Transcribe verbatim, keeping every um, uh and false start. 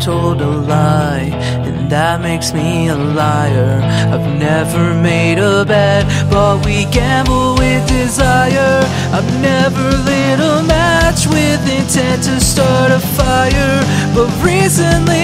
told a lie, and that makes me a liar. I've never made a bet, but we gamble with desire. I've never lit a match with intent to start a fire, but recently